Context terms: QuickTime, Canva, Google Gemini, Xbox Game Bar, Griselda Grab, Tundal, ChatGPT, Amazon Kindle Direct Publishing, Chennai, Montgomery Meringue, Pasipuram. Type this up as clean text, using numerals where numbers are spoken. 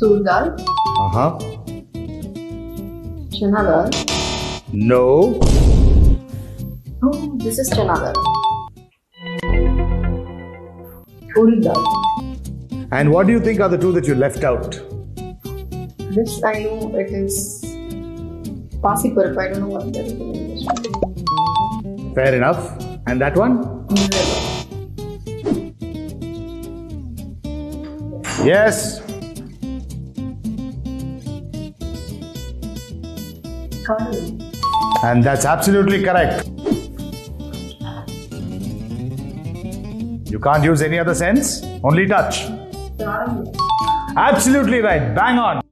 Tundal? Uh-huh. Chennai? No. Oh, this is Chennai. Tundal. And what do you think are the two that you left out? This I know it is Pasipuram. I don't know what that is in English. Fair enough. And that one? No. Yes. And that's absolutely correct. You can't use any other sense, only touch. Absolutely right, bang on.